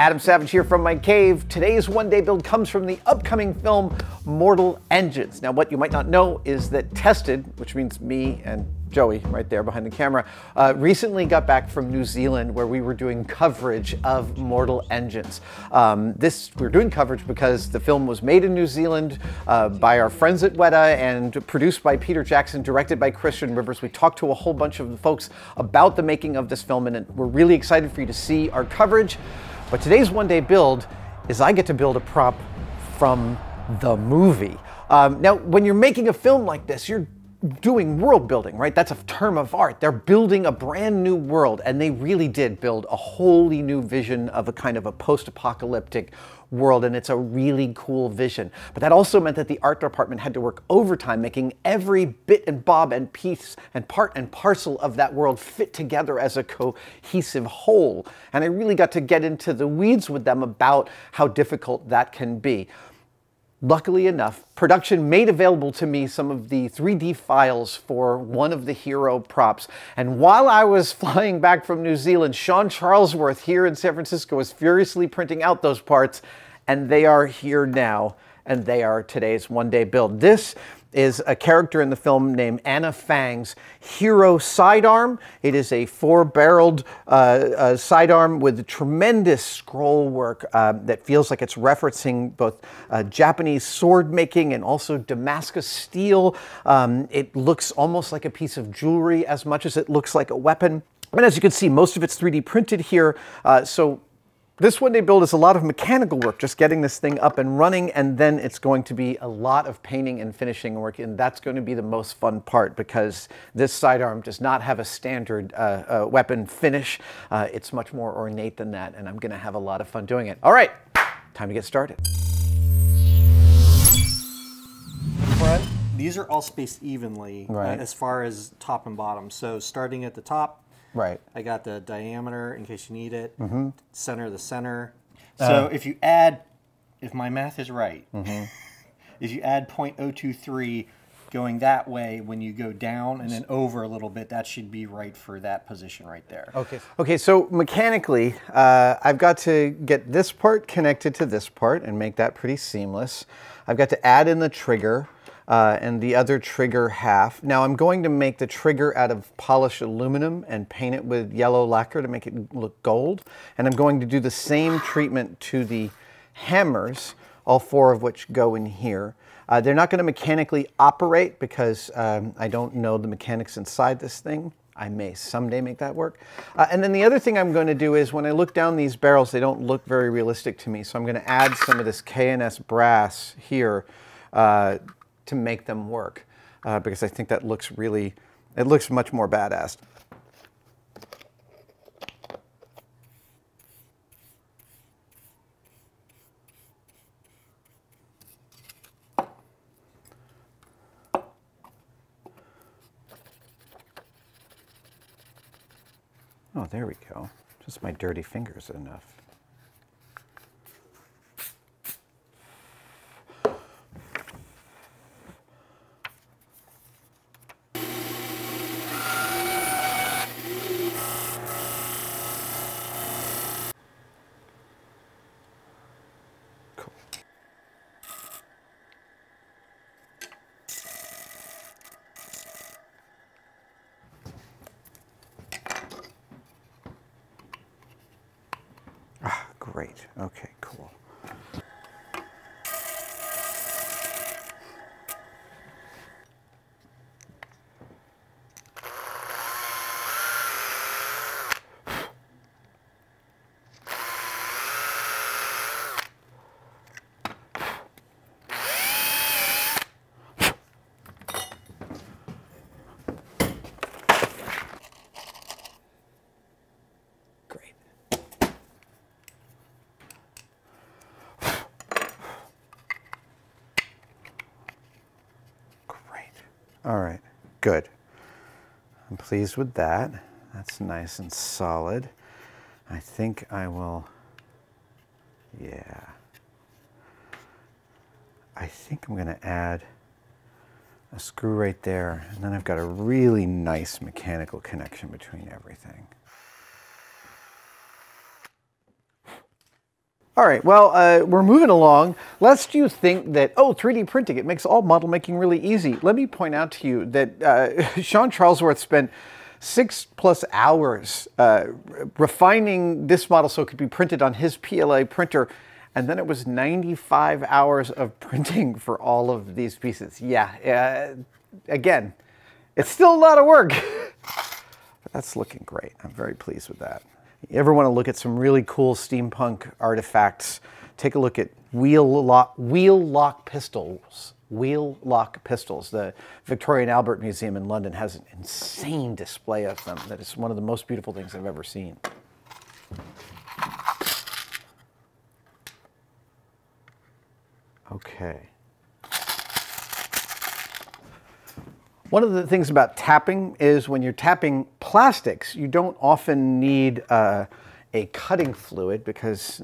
Adam Savage here from my cave. Today's one-day build comes from the upcoming film Mortal Engines. Now, what you might not know is that Tested, which means me and Joey right there behind the camera, recently got back from New Zealand where we were doing coverage of Mortal Engines. We're doing coverage because the film was made in New Zealand by our friends at Weta and produced by Peter Jackson, directed by Christian Rivers. We talked to a whole bunch of the folks about the making of this film and we're really excited for you to see our coverage. But today's one-day build is I get to build a prop from the movie. Now, when you're making a film like this, you're doing world building, right? That's a term of art. They're building a brand new world, and they really did build a wholly new vision of a kind of a post-apocalyptic world, and it's a really cool vision. But that also meant that the art department had to work overtime, making every bit and bob and piece and part and parcel of that world fit together as a cohesive whole. And I really got to get into the weeds with them about how difficult that can be. Luckily enough, production made available to me some of the 3D files for one of the hero props. And while I was flying back from New Zealand, Sean Charlesworth here in San Francisco was furiously printing out those parts, and they are here now, and they are today's one-day build. This is a character in the film named Anna Fang's hero sidearm. It is a four-barreled sidearm with tremendous scroll work that feels like it's referencing both Japanese sword making and also Damascus steel. It looks almost like a piece of jewelry as much as it looks like a weapon. And as you can see, most of it's 3D printed here. This one-day build is a lot of mechanical work, just getting this thing up and running, and then it's going to be a lot of painting and finishing work, and that's going to be the most fun part because this sidearm does not have a standard weapon finish. It's much more ornate than that, and I'm going to have a lot of fun doing it. All right, time to get started. Front, these are all spaced evenly, right, as far as top and bottom, so starting at the top. Right. I got the diameter in case you need it. Mm-hmm. Center the center. So if you add, if my math is right, mm-hmm. if you add 0.023 going that way when you go down and then over a little bit, that should be right for that position right there. Okay. Okay. So mechanically, I've got to get this part connected to this part and make that pretty seamless. I've got to add in the trigger. And the other trigger half. Now I'm going to make the trigger out of polished aluminum and paint it with yellow lacquer to make it look gold. And I'm going to do the same treatment to the hammers, all four of which go in here. They're not going to mechanically operate because I don't know the mechanics inside this thing. I may someday make that work. And then the other thing I'm going to do is when I look down these barrels, they don't look very realistic to me. So I'm going to add some of this K&S brass here to make them work, because I think that looks really, it looks much more badass. Oh, there we go. Just my dirty fingers enough. Great. Okay, cool. All right, good. I'm pleased with that. That's nice and solid. I think I will, yeah. I think I'm gonna add a screw right there, and then I've got a really nice mechanical connection between everything. All right, well, we're moving along. Lest you think that, oh, 3D printing, it makes all model making really easy. Let me point out to you that Sean Charlesworth spent 6+ hours refining this model so it could be printed on his PLA printer. And then it was 95 hours of printing for all of these pieces. Yeah, again, it's still a lot of work. But that's looking great. I'm very pleased with that. You ever want to look at some really cool steampunk artifacts, take a look at wheel lock pistols. The Victoria and Albert Museum in London has an insane display of them that is one of the most beautiful things I've ever seen. Okay. One of the things about tapping is when you're tapping plastics, you don't often need a cutting fluid because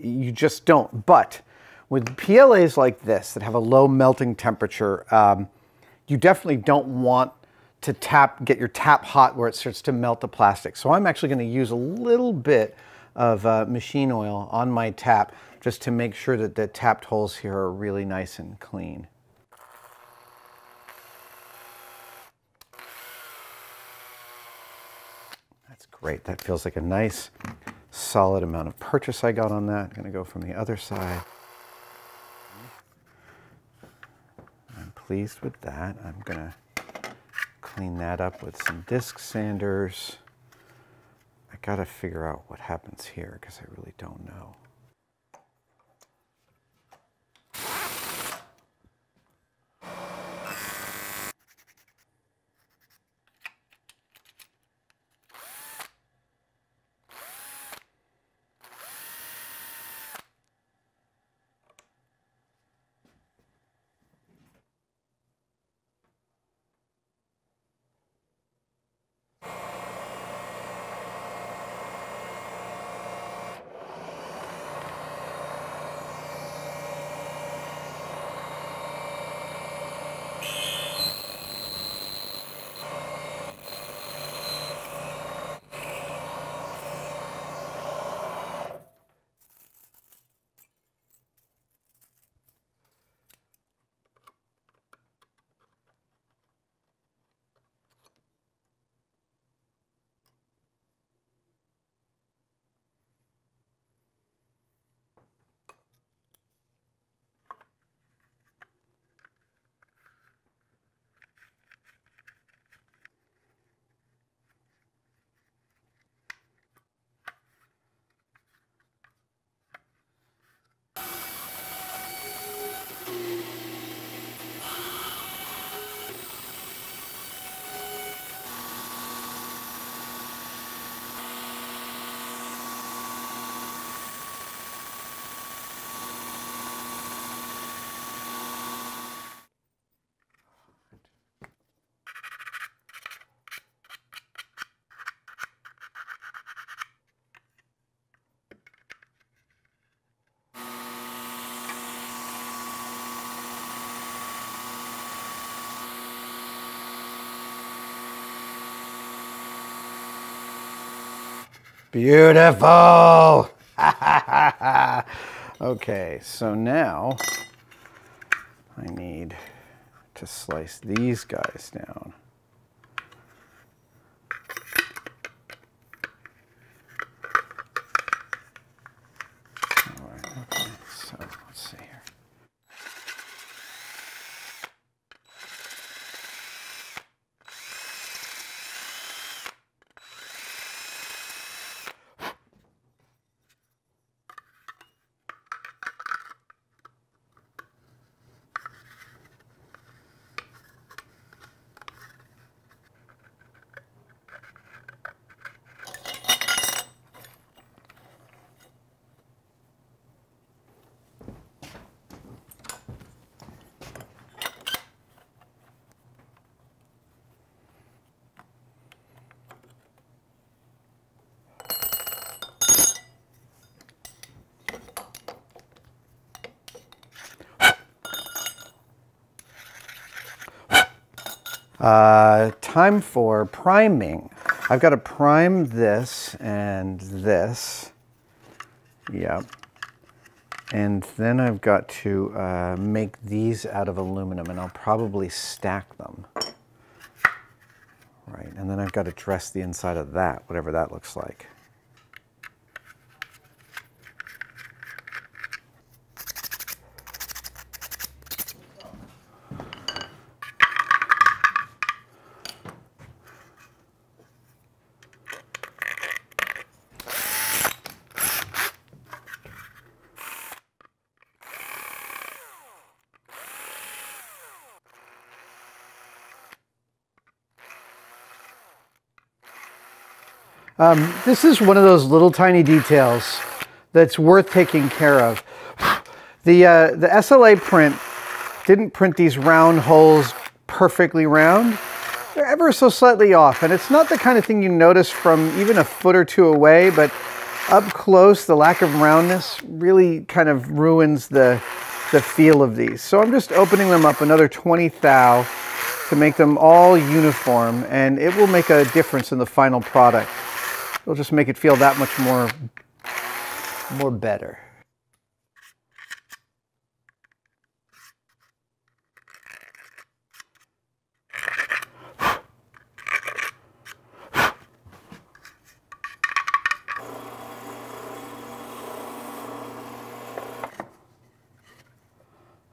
you just don't. But with PLAs like this that have a low melting temperature, you definitely don't want to get your tap hot where it starts to melt the plastic. So I'm actually going to use a little bit of machine oil on my tap just to make sure that the tapped holes here are really nice and clean. Great, that feels like a nice, solid amount of purchase I got on that. I'm gonna go from the other side. I'm pleased with that. I'm gonna clean that up with some disc sanders. I gotta figure out what happens here because I really don't know. Beautiful! Okay, so now I need to slice these guys down. Time for priming. I've got to prime this and this Yeah. And then I've got to make these out of aluminum, and I'll probably stack them. Right, and then I've got to dress the inside of that, whatever that looks like. This is one of those little tiny details that's worth taking care of. The SLA print didn't print these round holes perfectly round. They're ever so slightly off, and it's not the kind of thing you notice from even a foot or two away, but up close, the lack of roundness really kind of ruins the feel of these. So I'm just opening them up another 20 thou to make them all uniform, and it will make a difference in the final product. It'll just make it feel that much more better.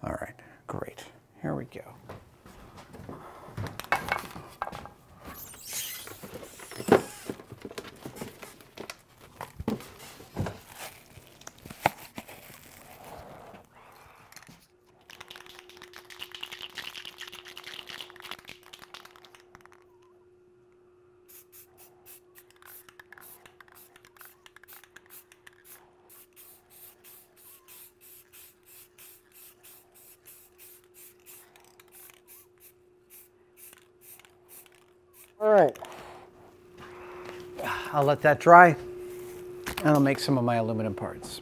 All right, great. Here we go. All right, I'll let that dry and I'll make some of my aluminum parts.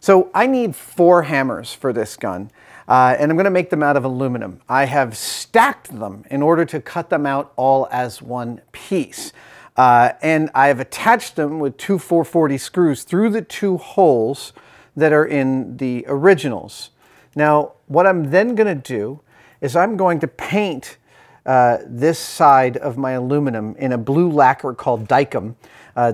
So I need 4 hammers for this gun, and I'm going to make them out of aluminum. I have stacked them in order to cut them out all as one piece. And I have attached them with 2 440 screws through the 2 holes that are in the originals. Now, what I'm then going to do is I'm going to paint this side of my aluminum in a blue lacquer called Dykem.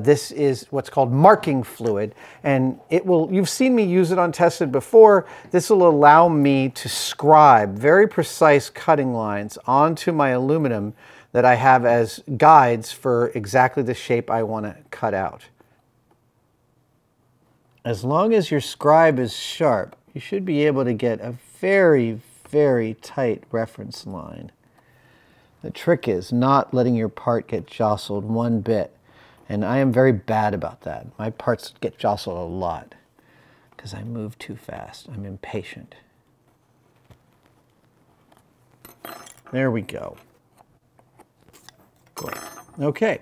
This is what's called marking fluid, and it will, you've seen me use it on Tested before. This will allow me to scribe very precise cutting lines onto my aluminum that I have as guides for exactly the shape I want to cut out. As long as your scribe is sharp, you should be able to get a very, very tight reference line. The trick is not letting your part get jostled one bit. And I am very bad about that. My parts get jostled a lot because I move too fast. I'm impatient. There we go. Great. Okay.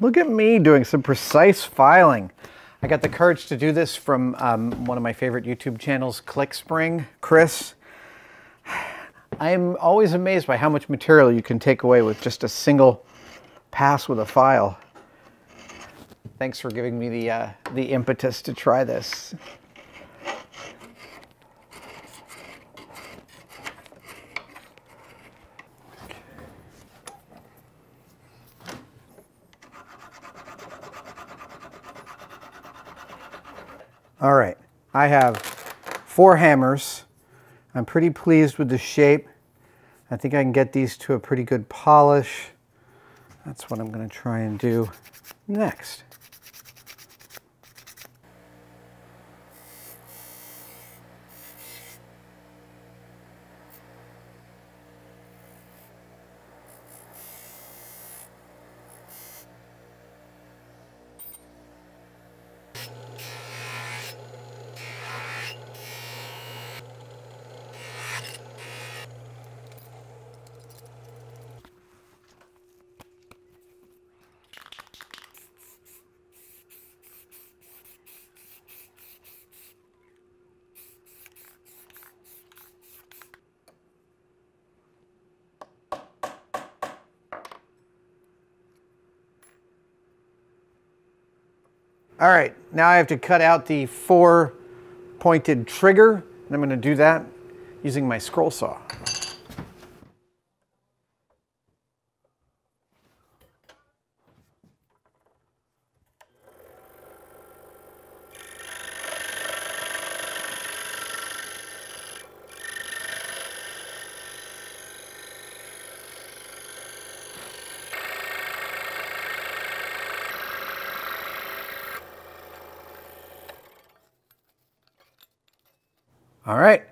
Look at me doing some precise filing. I got the courage to do this from one of my favorite YouTube channels, ClickSpring. Chris, I'm always amazed by how much material you can take away with just a single pass with a file. Thanks for giving me the impetus to try this. All right, I have 4 hammers. I'm pretty pleased with the shape. I think I can get these to a pretty good polish. That's what I'm going to try and do next. All right, now I have to cut out the four pointed trigger, and I'm going to do that using my scroll saw. All right,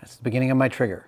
that's the beginning of my trigger.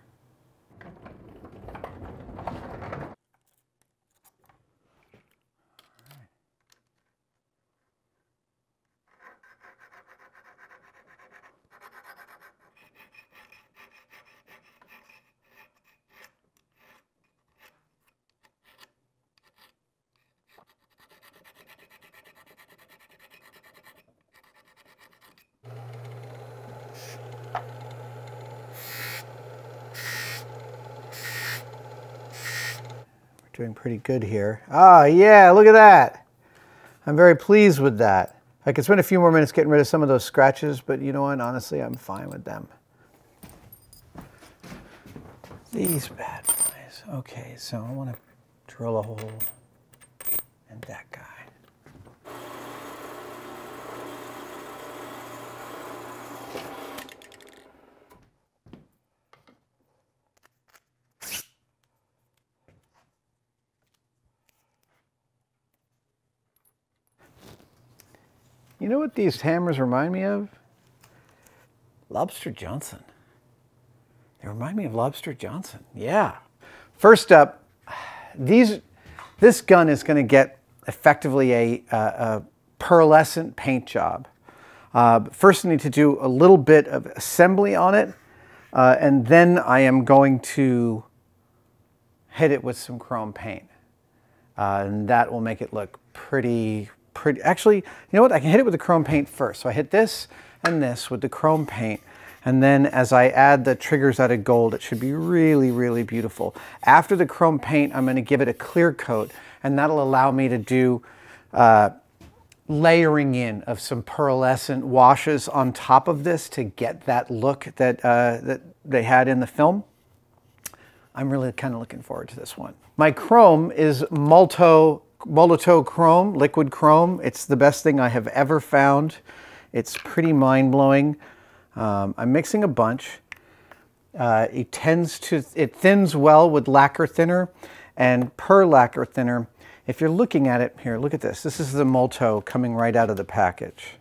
Doing pretty good here. Ah, yeah, look at that. I'm very pleased with that. I could spend a few more minutes getting rid of some of those scratches, but you know what? Honestly, I'm fine with them. These bad boys. Okay, so I want to drill a hole in that guy. You know what these hammers remind me of? Lobster Johnson. They remind me of Lobster Johnson, yeah. First up, this gun is gonna get effectively a pearlescent paint job. First I need to do a little bit of assembly on it, and then I am going to hit it with some chrome paint. And that will make it look pretty. Actually, you know what? I can hit it with the chrome paint first. So I hit this and this with the chrome paint. And then as I add the triggers out of gold, it should be really, really beautiful. After the chrome paint, I'm going to give it a clear coat, and that'll allow me to do layering in of some pearlescent washes on top of this to get that look that, that they had in the film. I'm really kind of looking forward to this one. My chrome is Molotow chrome, liquid chrome. It's the best thing I have ever found. It's pretty mind-blowing. I'm mixing a bunch. It thins well with lacquer thinner and per lacquer thinner. If you're looking at it here, look at this. This is the Molotow coming right out of the package.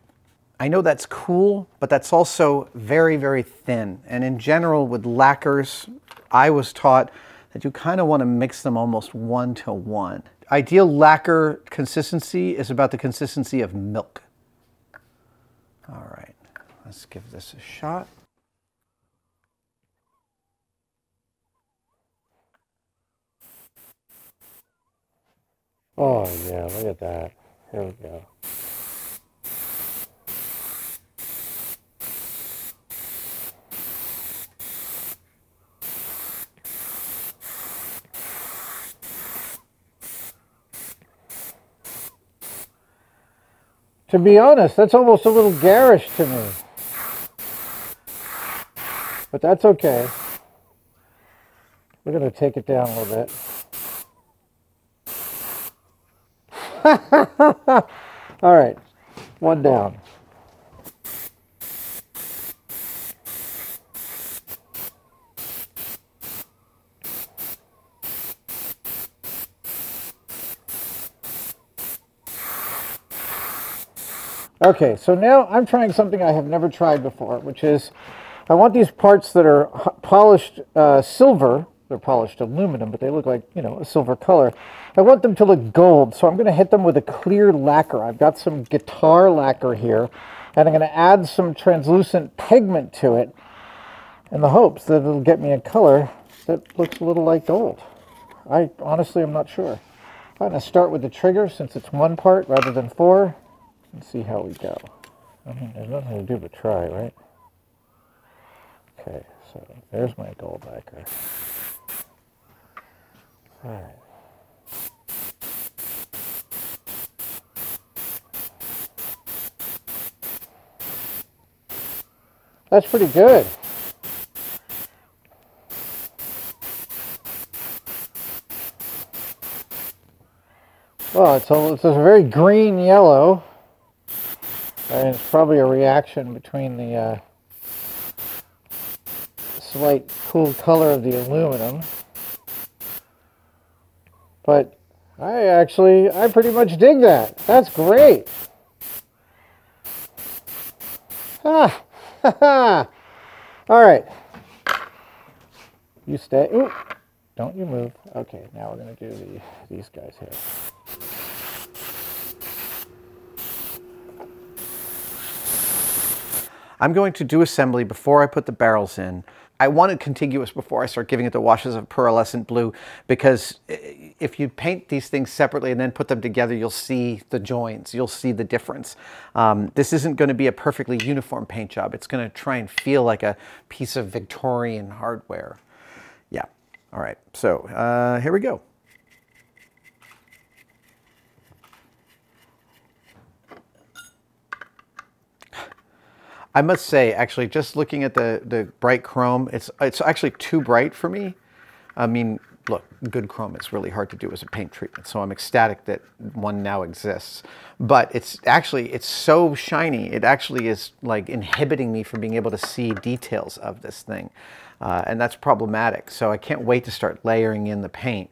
I know that's cool, but that's also very, very thin. And in general with lacquers, I was taught that you kind of want to mix them almost 1-to-1. Ideal lacquer consistency is about the consistency of milk. All right, let's give this a shot. Oh yeah, look at that. Here we go. To be honest, that's almost a little garish to me. But that's okay. We're going to take it down a little bit. All right, one down. Okay, so now I'm trying something I have never tried before, which is I want these parts that are polished silver. They're polished aluminum, but they look like, you know, a silver color. I want them to look gold, so I'm going to hit them with a clear lacquer. I've got some guitar lacquer here, and I'm going to add some translucent pigment to it in the hopes that it'll get me a color that looks a little like gold. I honestly am not sure. I'm going to start with the trigger since it's one part rather than four. Let's see how we go. I mean, there's nothing to do but try, right? Okay, so there's my gold lacquer. All right. That's pretty good. Well, it's a very green yellow. And it's probably a reaction between the slight cool color of the aluminum. But I pretty much dig that. That's great. Ah, ha ha. All right. You stay. Ooh, don't you move. Okay, now we're going to do these guys here. I'm going to do assembly before I put the barrels in. I want it contiguous before I start giving it the washes of pearlescent blue, because if you paint these things separately and then put them together, you'll see the joins, you'll see the difference. This isn't going to be a perfectly uniform paint job. It's going to try and feel like a piece of Victorian hardware. Yeah, all right, so here we go. I must say, actually, just looking at the bright chrome, it's actually too bright for me. I mean, look, good chrome is really hard to do as a paint treatment, so I'm ecstatic that one now exists. But it's so shiny, it actually is like inhibiting me from being able to see details of this thing. And that's problematic, so I can't wait to start layering in the paint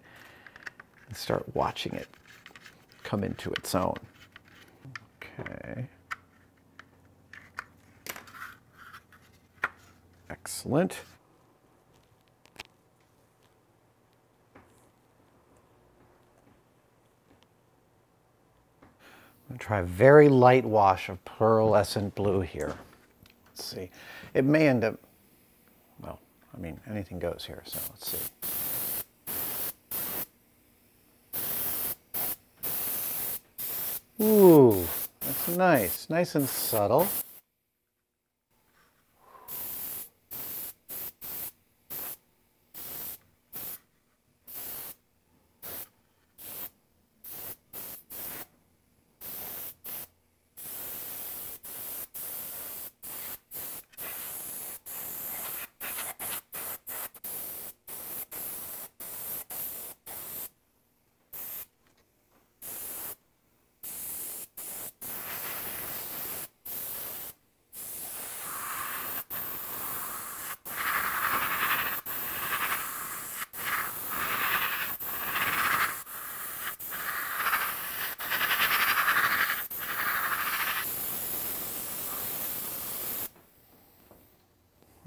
and start watching it come into its own. Okay. Excellent. I'm going to try a very light wash of pearlescent blue here. Let's see. It may end up, well, I mean, anything goes here, so let's see. Ooh, that's nice. Nice and subtle.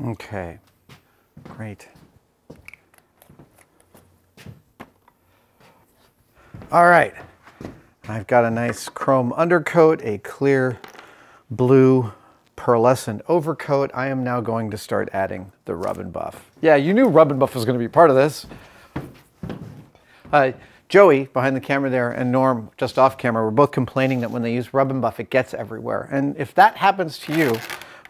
Okay, great. All right, I've got a nice chrome undercoat, a clear blue pearlescent overcoat. I am now going to start adding the rub and buff. Yeah, you knew rub and buff was going to be part of this. Joey, behind the camera there, and Norm, just off camera, were both complaining that when they use rub and buff, it gets everywhere. And if that happens to you,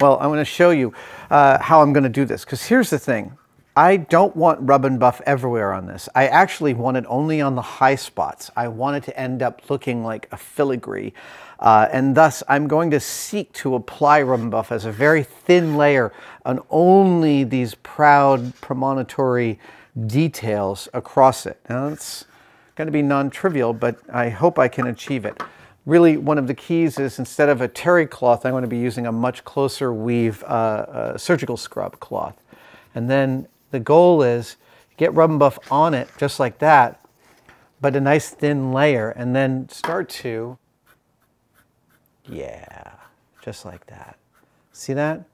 well, I want to show you how I'm going to do this, because here's the thing. I don't want rub and buff everywhere on this. I actually want it only on the high spots. I want it to end up looking like a filigree, and thus I'm going to seek to apply rub and buff as a very thin layer on only these proud premonitory details across it. Now, it's going to be non-trivial, but I hope I can achieve it. Really, one of the keys is, instead of a terry cloth, I'm going to be using a much closer weave surgical scrub cloth. And then the goal is get rub and buff on it just like that, but a nice thin layer, and then start to Yeah, just like that. See that?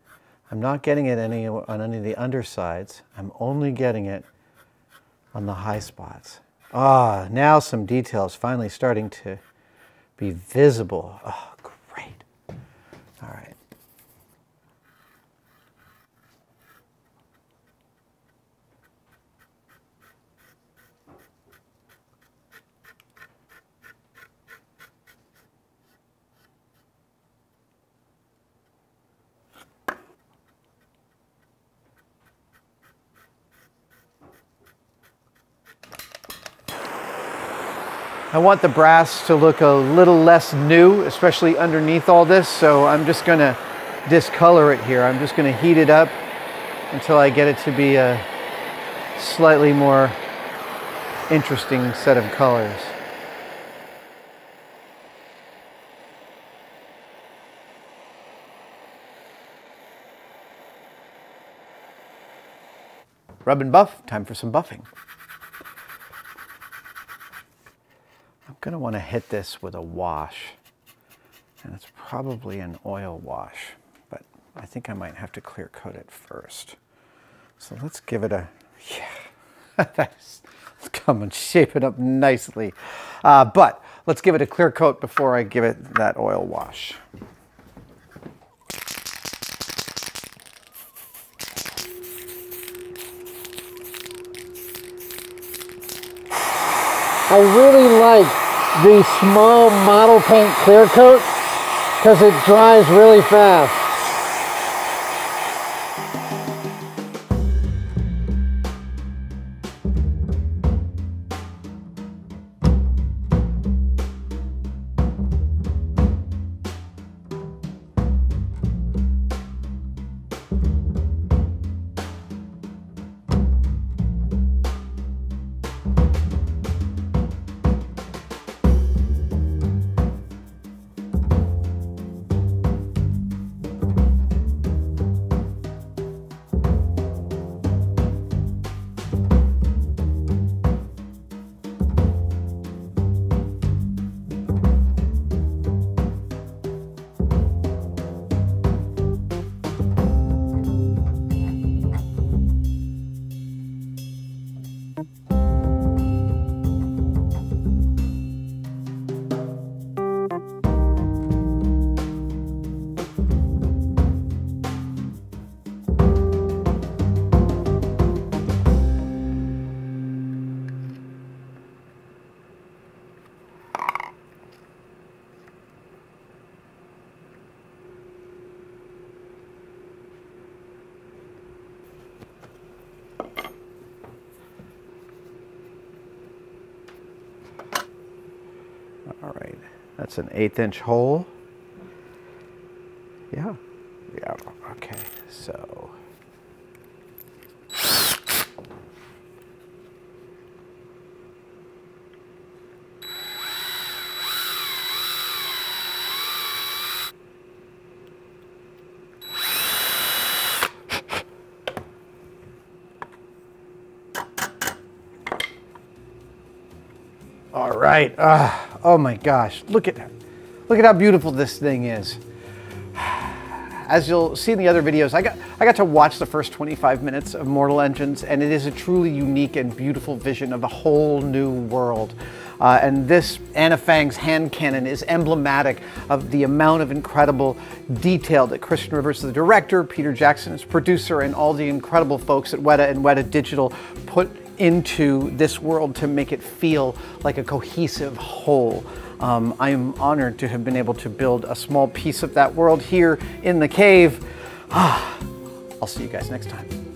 I'm not getting it on any of the undersides. I'm only getting it on the high spots. Ah, now some detail is finally starting to be visible. Oh, great. All right. I want the brass to look a little less new, especially underneath all this, so I'm just going to discolor it here. I'm just going to heat it up until I get it to be a slightly more interesting set of colors. Rub and buff, time for some buffing. I'm going to want to hit this with a wash, and it's probably an oil wash, but I think I might have to clear coat it first. So let's give it a, yeah, that's coming, shaping up nicely. But let's give it a clear coat before I give it that oil wash. I really like the small model paint clear coat because it dries really fast. That's an 1/8-inch hole. Yeah. Yeah. Okay. So. All right. Oh my gosh, look at how beautiful this thing is. As you'll see in the other videos, I got to watch the first 25 minutes of Mortal Engines, and it is a truly unique and beautiful vision of a whole new world. And this Anna Fang's hand cannon is emblematic of the amount of incredible detail that Christian Rivers, the director, Peter Jackson, his producer, and all the incredible folks at Weta and Weta Digital put into this world to make it feel like a cohesive whole. I am honored to have been able to build a small piece of that world here in the cave. I'll see you guys next time.